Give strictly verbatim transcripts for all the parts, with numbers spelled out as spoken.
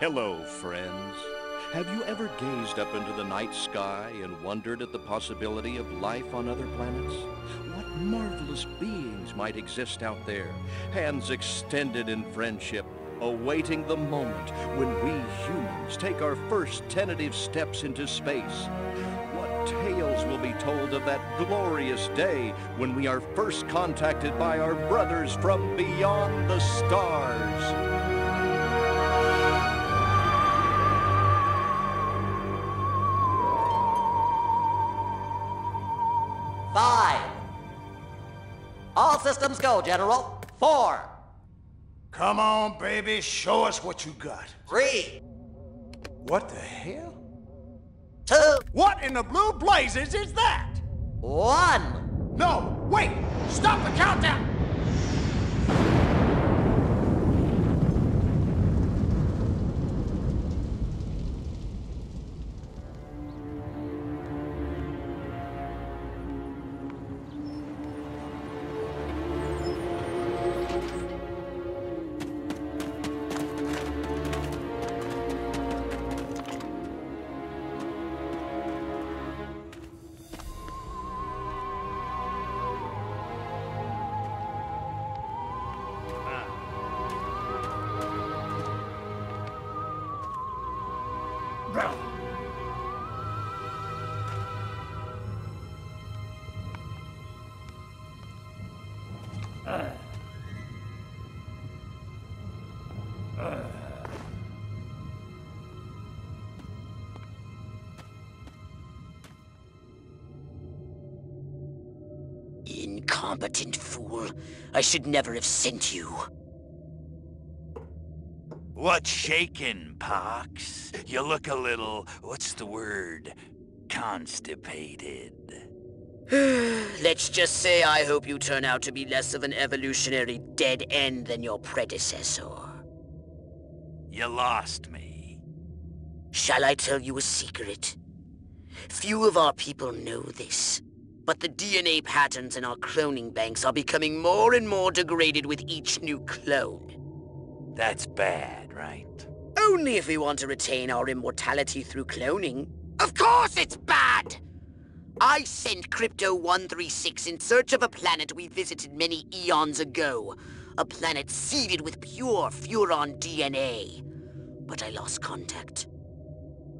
Hello, friends. Have you ever gazed up into the night sky and wondered at the possibility of life on other planets? What marvelous beings might exist out there, hands extended in friendship, awaiting the moment when we humans take our first tentative steps into space. What tales will be told of that glorious day when we are first contacted by our brothers from beyond the stars? Five. All systems go, General. Four. Come on, baby. Show us what you got. Three. What the hell? Two. What in the blue blazes is that? One. No, wait. Stop the countdown. Incompetent fool. I should never have sent you. What's shaking, Pox? You look a little, what's the word, constipated. Let's just say I hope you turn out to be less of an evolutionary dead end than your predecessor. You lost me. Shall I tell you a secret? Few of our people know this, but the D N A patterns in our cloning banks are becoming more and more degraded with each new clone. That's bad, right? Only if we want to retain our immortality through cloning. Of course it's bad! I sent Crypto one thirty-six in search of a planet we visited many eons ago. A planet seeded with pure Furon D N A. But I lost contact.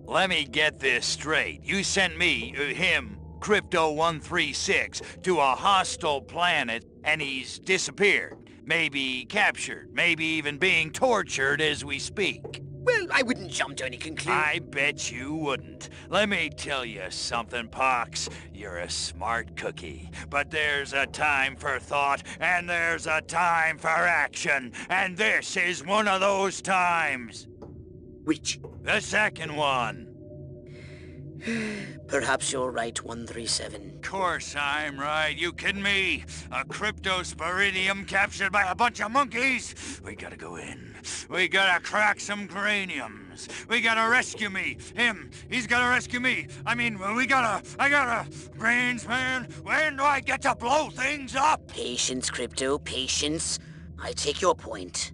Let me get this straight. You sent me, uh, him, Crypto one thirty-six, to a hostile planet, and he's disappeared. Maybe captured, maybe even being tortured as we speak. Well, I wouldn't jump to any conclusion. I bet you wouldn't. Let me tell you something, Pox. You're a smart cookie. But there's a time for thought, and there's a time for action. And this is one of those times. Which? The second one. Perhaps you're right, one thirty-seven. Of course I'm right. You kidding me? A Cryptosporidium captured by a bunch of monkeys? We gotta go in. We gotta crack some craniums. We gotta rescue me. Him. He's gotta rescue me. I mean, we gotta... I gotta... Brains, man. When do I get to blow things up? Patience, Crypto. Patience. I take your point.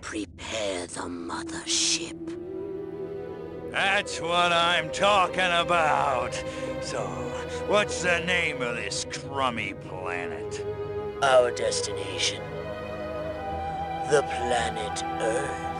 Prepare the mothership. That's what I'm talking about. So, what's the name of this crummy planet? Our destination. The planet Earth.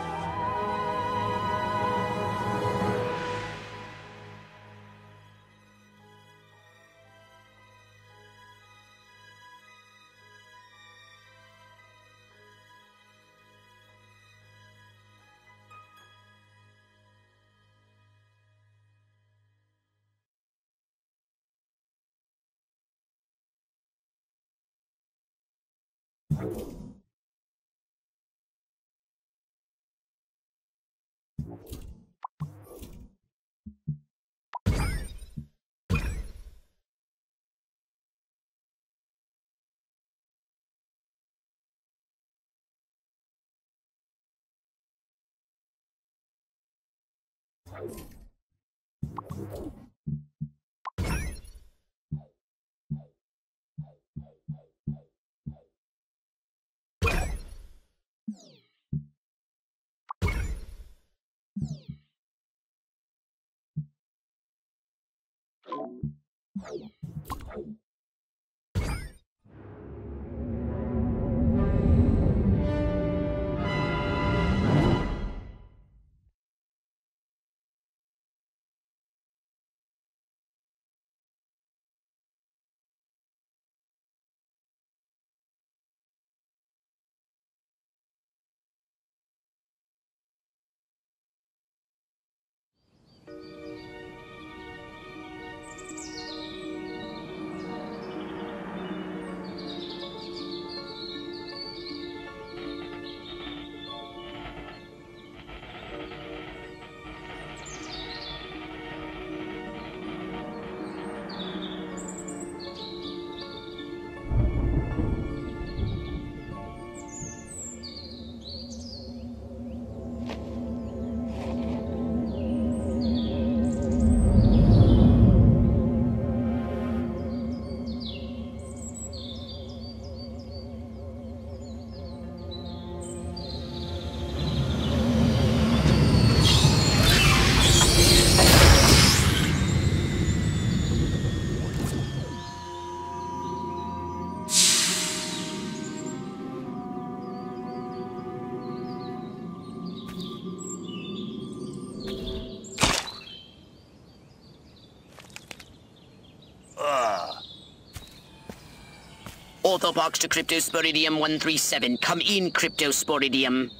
Orthopox to Cryptosporidium one three seven. Come in, Cryptosporidium.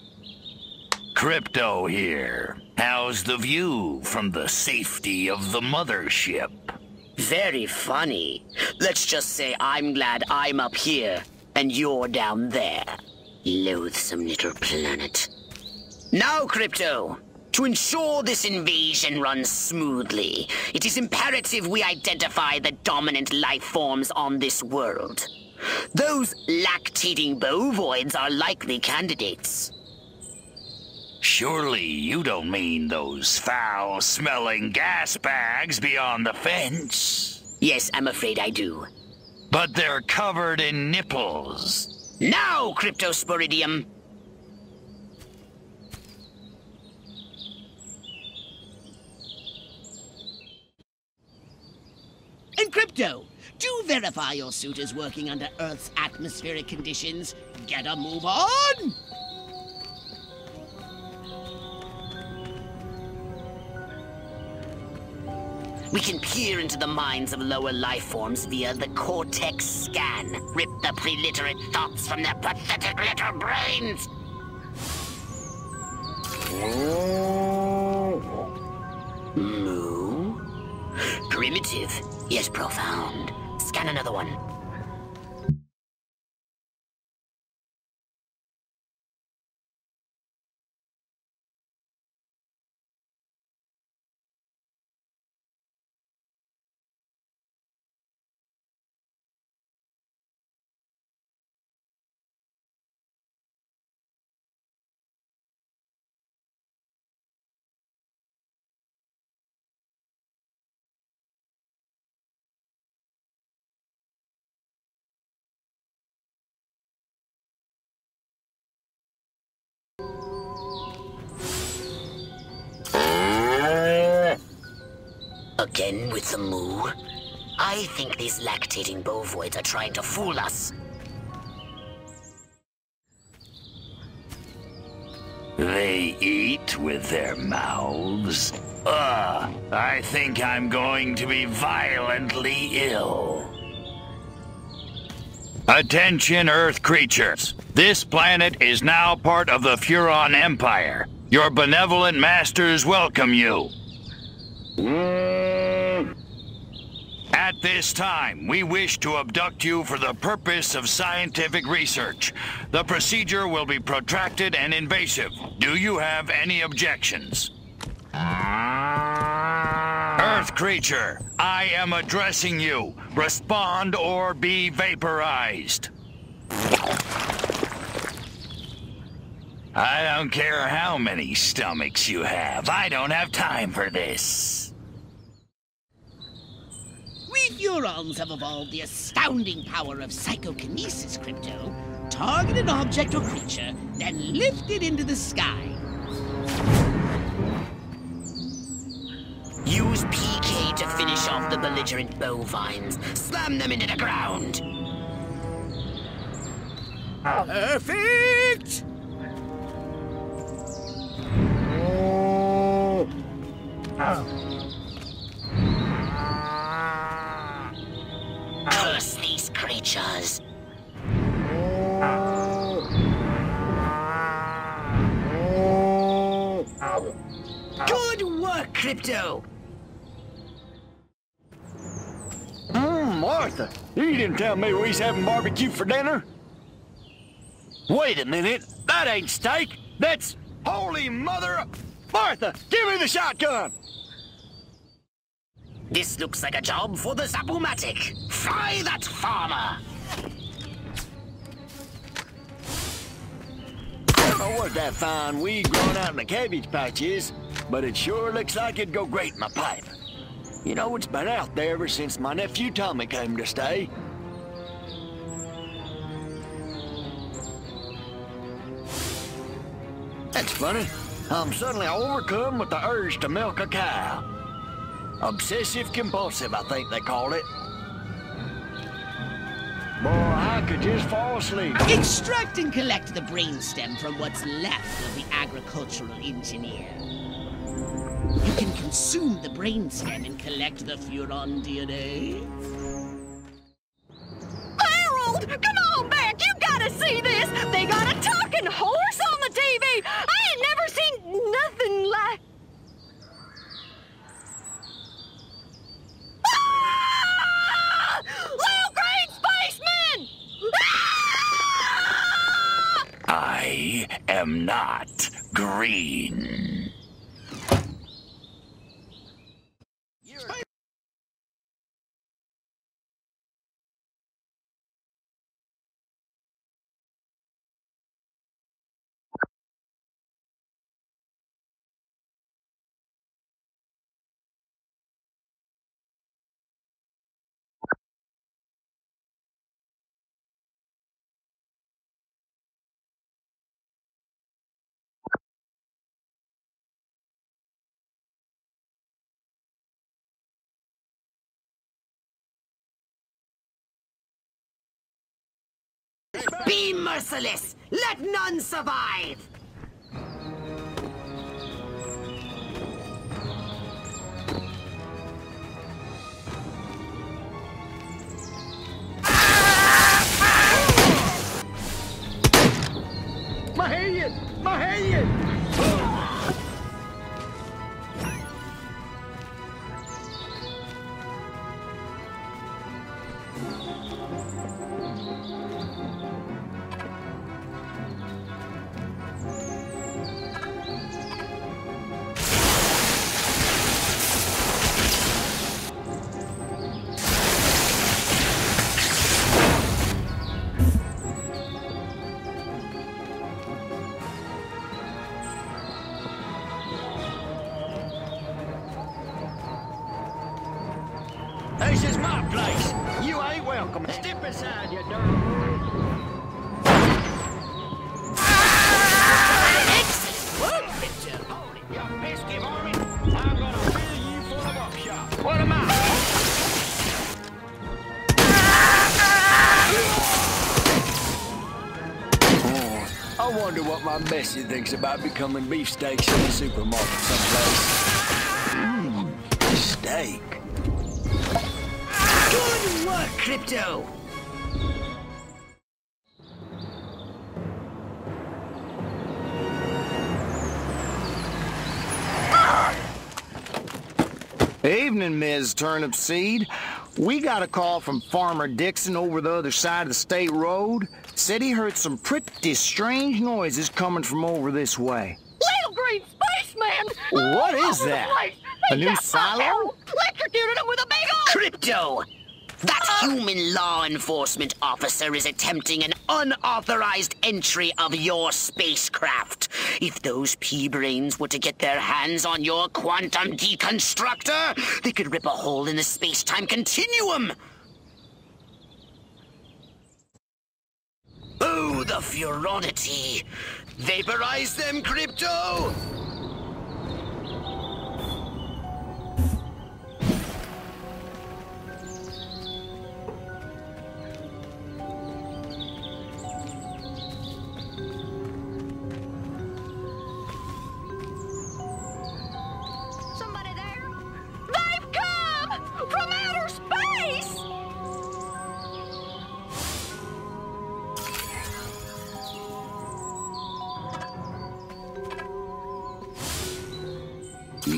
Crypto here. How's the view from the safety of the mothership? Very funny. Let's just say I'm glad I'm up here and you're down there. Loathsome little planet. Now, Crypto, to ensure this invasion runs smoothly, it is imperative we identify the dominant life forms on this world. Those lactating bovoids are likely candidates. Surely you don't mean those foul-smelling gas bags beyond the fence? Yes, I'm afraid I do. But they're covered in nipples. Now, Cryptosporidium! And Crypto! Do verify your suit is working under Earth's atmospheric conditions. Get a move on! We can peer into the minds of lower life forms via the Cortex Scan. Rip the preliterate thoughts from their pathetic little brains! Moo? Primitive, yet profound. Scan another one. Again with the moo? I think these lactating bovoids are trying to fool us. They eat with their mouths? Ugh! I think I'm going to be violently ill. Attention, Earth creatures! This planet is now part of the Furon Empire. Your benevolent masters welcome you. At this time, we wish to abduct you for the purpose of scientific research. The procedure will be protracted and invasive. Do you have any objections? Earth creature, I am addressing you. Respond or be vaporized. I don't care how many stomachs you have. I don't have time for this. We Furons have evolved the astounding power of psychokinesis, Crypto. Target an object or creature, then lift it into the sky. Use P K to finish off the belligerent bovines. Slam them into the ground! Perfect! Oh. Oh. Curse these creatures! Good work, Crypto! Mmm, Martha, you didn't tell me we was having barbecue for dinner. Wait a minute, that ain't steak, that's... Holy mother... Martha, give me the shotgun! This looks like a job for the zap-o-matic. Fry that farmer! I don't know what that fine weed growing out in the cabbage patch is, but it sure looks like it'd go great in my pipe. You know, it's been out there ever since my nephew Tommy came to stay. That's funny. I'm suddenly overcome with the urge to milk a cow. Obsessive compulsive, I think they call it. Boy, I could just fall asleep. Extract and collect the brainstem from what's left of the agricultural engineer. You can consume the brainstem and collect the Furon D N A. Harold, come on back! You gotta see this! They got a talking horse on the T V! I ain't never seen nothing like... Ah! Little green spaceman! Ah! I am not green. Be merciless! Let none survive! My hand! My hand! My Bessie thinks about becoming beefsteaks in the supermarket someplace. Mmm, steak. Good work, Crypto! Evening, Miz Turnip Seed. We got a call from Farmer Dixon over the other side of the state road. Said he heard some pretty strange noises coming from over this way. Little green spaceman! What is that? A new silo? Electrocuted him with a big old... Crypto! That uh, human law enforcement officer is attempting an unauthorized entry of your spacecraft. If those pea-brains were to get their hands on your quantum deconstructor, they could rip a hole in the space-time continuum. Oh, the furonity! Vaporize them, Crypto!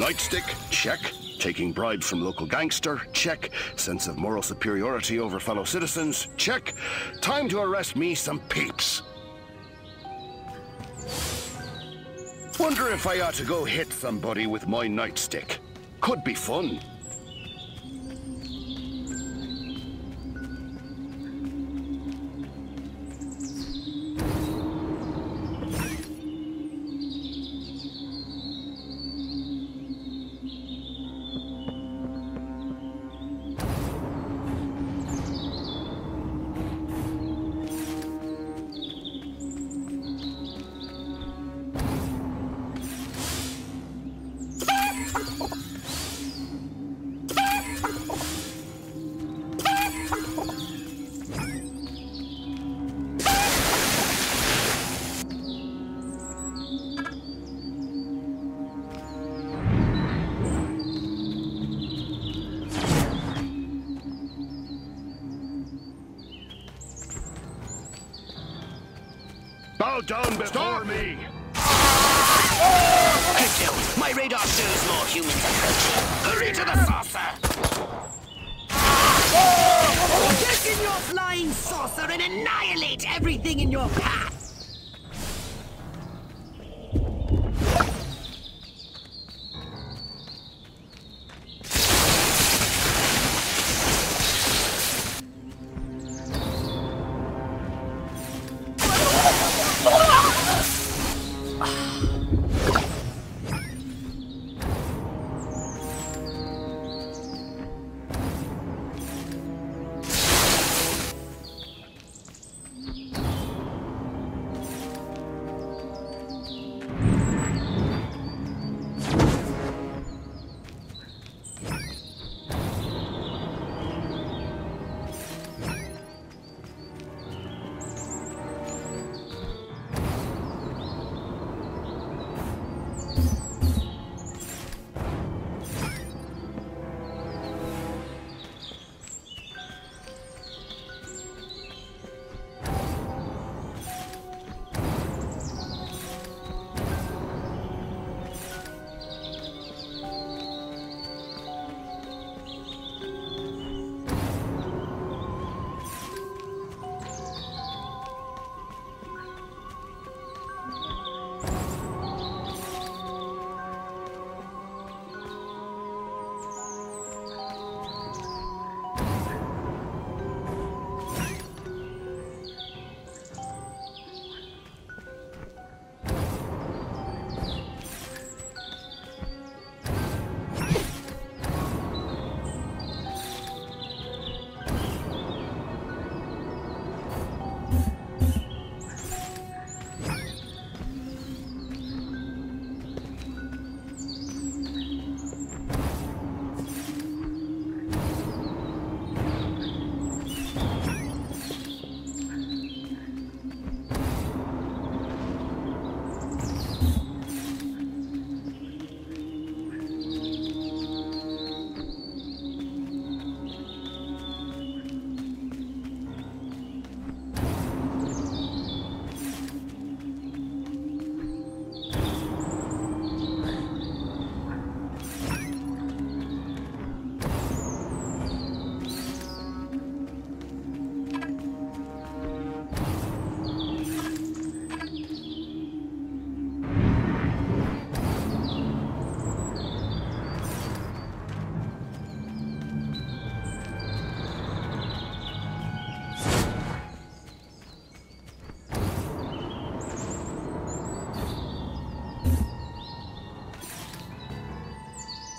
Nightstick? Check. Taking bribes from local gangster? Check. Sense of moral superiority over fellow citizens? Check. Time to arrest me some peeps. Wonder if I ought to go hit somebody with my nightstick. Could be fun. Down before me! Oh! Crypto, my radar shows more humans approaching. Hurry to the saucer! Oh! Get in your flying saucer and annihilate everything in your path!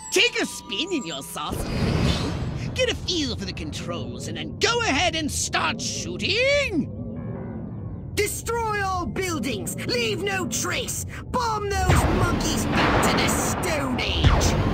Take a spin in your saucer, get a feel for the controls, and then go ahead and start shooting! Destroy all buildings, leave no trace, bomb those monkeys back to the Stone Age!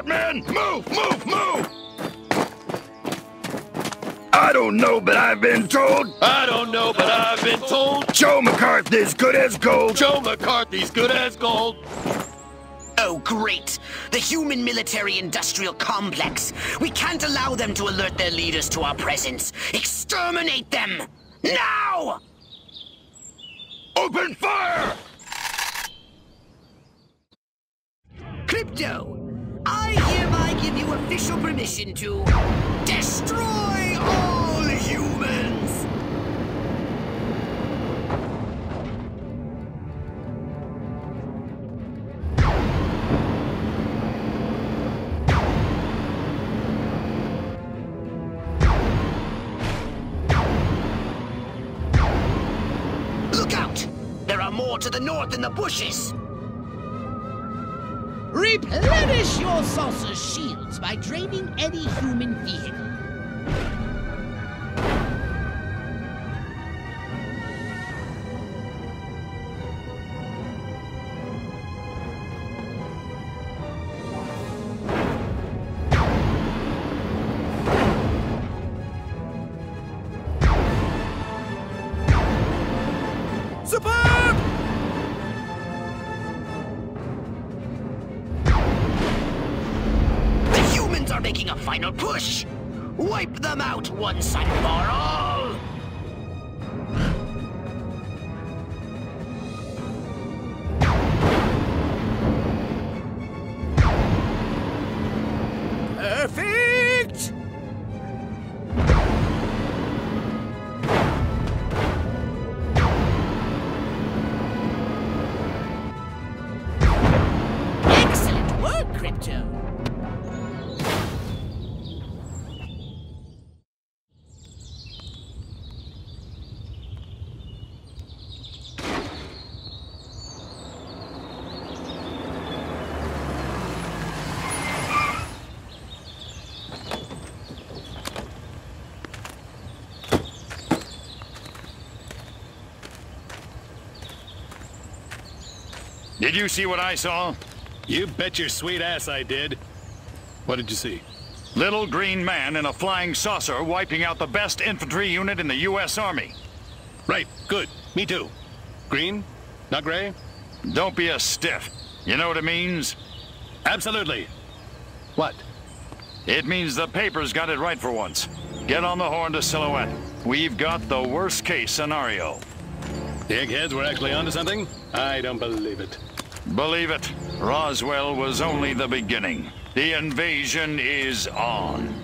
out, man! Move, move, move! I don't know, but I've been told. I don't know, but I've been told. Joe McCarthy's good as gold. Joe McCarthy's good as gold. Oh, great. The human military-industrial complex. We can't allow them to alert their leaders to our presence. Exterminate them! Now! Open fire! Crypto, I hereby give you official permission to destroy all humans! Look out! There are more to the north in the bushes! Replenish your saucer's shields by draining any human vehicle. Making a final push! Wipe them out once and for all! Perfect! Excellent work, Crypto! Did you see what I saw? You bet your sweet ass I did. What did you see? Little green man in a flying saucer wiping out the best infantry unit in the U S Army. Right, good. Me too. Green? Not gray? Don't be a stiff. You know what it means? Absolutely. What? It means the paper's got it right for once. Get on the horn to Silhouette. We've got the worst case scenario. The eggheads were actually onto something? I don't believe it. Believe it. Roswell was only the beginning. The invasion is on.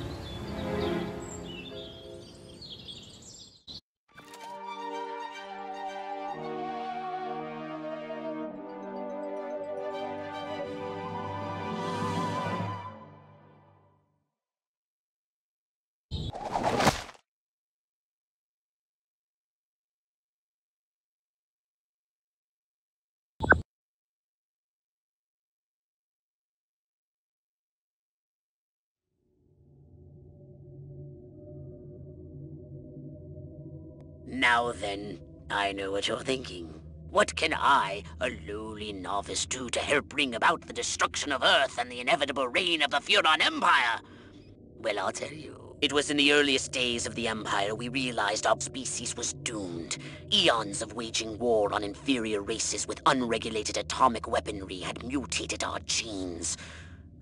Now then, I know what you're thinking. What can I, a lowly novice, do to help bring about the destruction of Earth and the inevitable reign of the Furon Empire? Well, I'll tell you. It was in the earliest days of the Empire we realized our species was doomed. Eons of waging war on inferior races with unregulated atomic weaponry had mutated our genes.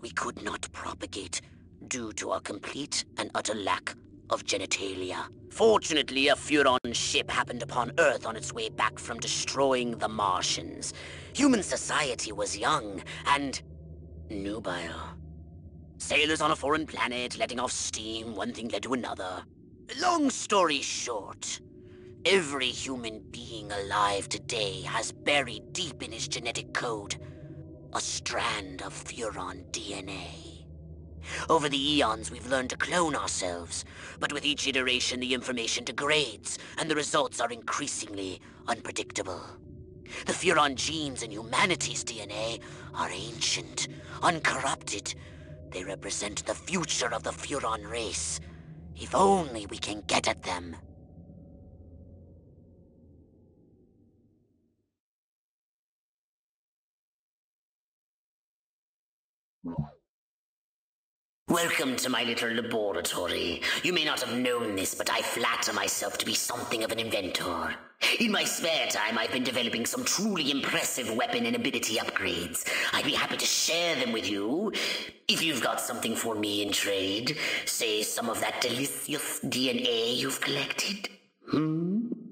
We could not propagate due to our complete and utter lack of genitalia. Fortunately, a Furon ship happened upon Earth on its way back from destroying the Martians. Human society was young and nubile. Sailors on a foreign planet, letting off steam, one thing led to another. Long story short, every human being alive today has buried deep in his genetic code a strand of Furon D N A. Over the eons, we've learned to clone ourselves, but with each iteration, the information degrades, and the results are increasingly unpredictable. The Furon genes in humanity's D N A are ancient, uncorrupted. They represent the future of the Furon race, if only we can get at them. Welcome to my little laboratory. You may not have known this, but I flatter myself to be something of an inventor. In my spare time, I've been developing some truly impressive weapon and ability upgrades. I'd be happy to share them with you. If you've got something for me in trade, say some of that delicious D N A you've collected. Hmm?